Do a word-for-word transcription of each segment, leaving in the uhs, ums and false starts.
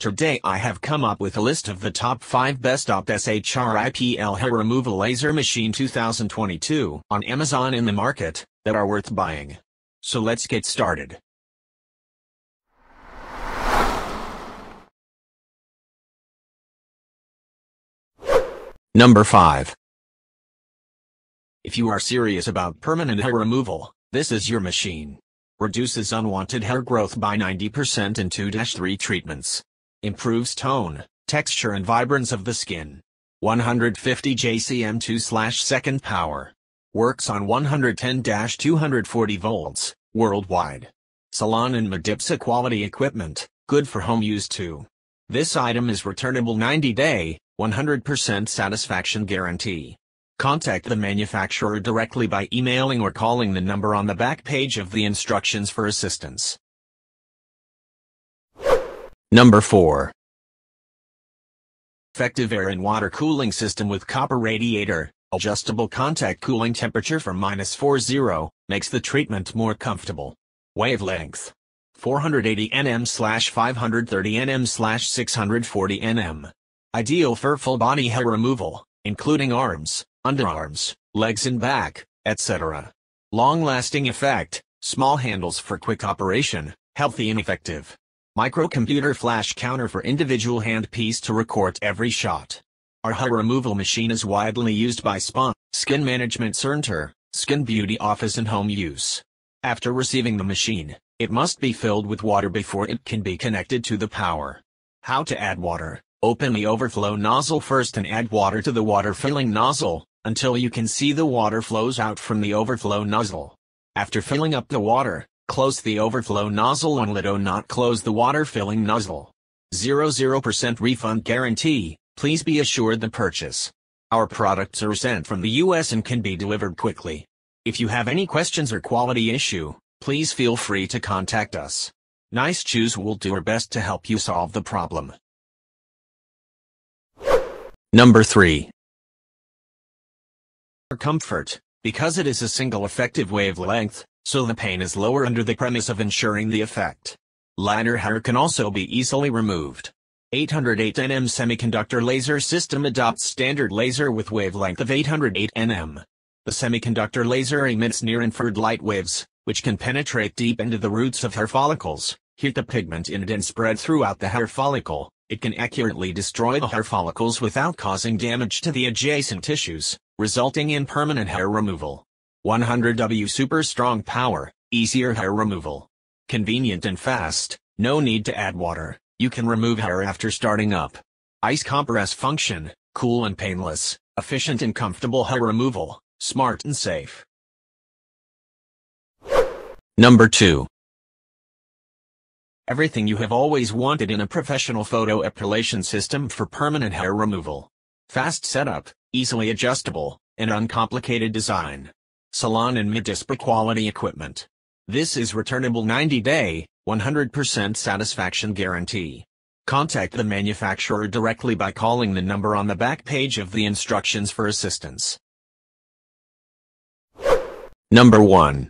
Today I have come up with a list of the top five best op S H R I P L hair removal laser machine two thousand twenty-two on Amazon in the market that are worth buying. So let's get started. Number five. If you are serious about permanent hair removal, this is your machine. Reduces unwanted hair growth by ninety percent in two to three treatments. Improves tone, texture and vibrance of the skin. one hundred fifty J C M two slash second power. Works on one ten to two forty volts, worldwide. Salon and Medipsa quality equipment, good for home use too. This item is returnable ninety day, one hundred percent satisfaction guarantee. Contact the manufacturer directly by emailing or calling the number on the back page of the instructions for assistance. Number four. Effective air and water cooling system with copper radiator, adjustable contact cooling temperature from minus forty, makes the treatment more comfortable. Wavelength. four eighty nanometers slash five thirty nanometers slash six forty nanometers. Ideal for full body hair removal, including arms, underarms, legs and back, et cetera. Long-lasting effect, small handles for quick operation, healthy and effective. Microcomputer flash counter for individual handpiece to record every shot. Our hair removal machine is widely used by spa, skin management center, skin beauty office and home use. After receiving the machine, it must be filled with water before it can be connected to the power. How to add water. Open the overflow nozzle first and add water to the water filling nozzle, until you can see the water flows out from the overflow nozzle. After filling up the water, close the overflow nozzle and do not close the water filling nozzle. zero percent refund guarantee, please be assured the purchase. Our products are sent from the U S and can be delivered quickly. If you have any questions or quality issue, please feel free to contact us. Nice Choose will do our best to help you solve the problem. Number three. Comfort, because it is a single effective wavelength, so the pain is lower under the premise of ensuring the effect. Lighter hair can also be easily removed. eight oh eight nanometer Semiconductor Laser System adopts standard laser with wavelength of eight oh eight nanometers. The semiconductor laser emits near-infrared light waves, which can penetrate deep into the roots of hair follicles, heat the pigment in it and spread throughout the hair follicle. It can accurately destroy the hair follicles without causing damage to the adjacent tissues, resulting in permanent hair removal. one hundred watt super strong power, easier hair removal. Convenient and fast, no need to add water, you can remove hair after starting up. Ice compress function, cool and painless, efficient and comfortable hair removal, smart and safe. Number two. Everything you have always wanted in a professional photo epilation system for permanent hair removal. Fast setup, easily adjustable, and uncomplicated design. Salon and Medipsa quality equipment. This is returnable ninety day, one hundred percent satisfaction guarantee. Contact the manufacturer directly by calling the number on the back page of the instructions for assistance. Number one.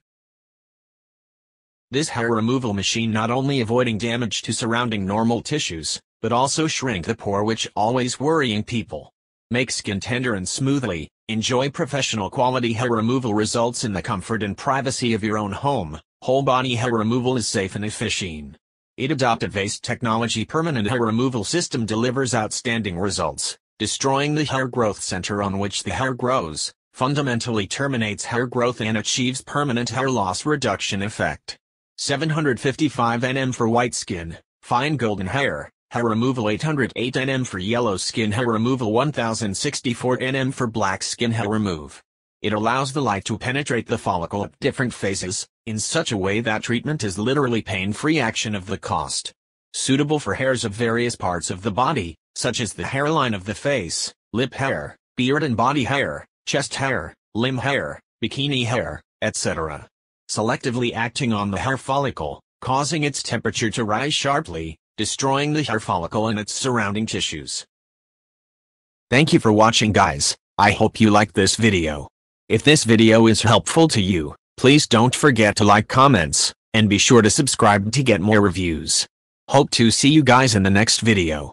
This hair removal machine not only avoiding damage to surrounding normal tissues, but also shrink the pore which always worrying people. Make skin tender and smoothly, enjoy professional quality hair removal results in the comfort and privacy of your own home, whole body hair removal is safe and efficient. It adopted V A S E technology permanent hair removal system delivers outstanding results, destroying the hair growth center on which the hair grows, fundamentally terminates hair growth and achieves permanent hair loss reduction effect. seven fifty-five nanometers for white skin, fine golden hair, hair removal eight oh eight nanometers for yellow skin hair removal one thousand sixty-four nanometers for black skin hair remove. It allows the light to penetrate the follicle at different phases, in such a way that treatment is literally pain-free action of the cost. Suitable for hairs of various parts of the body, such as the hairline of the face, lip hair, beard and body hair, chest hair, limb hair, bikini hair, et cetera. Selectively acting on the hair follicle, causing its temperature to rise sharply, destroying the hair follicle and its surrounding tissues. Thank you for watching, guys. I hope you liked this video. If this video is helpful to you, please don't forget to like, comments, and be sure to subscribe to get more reviews. Hope to see you guys in the next video.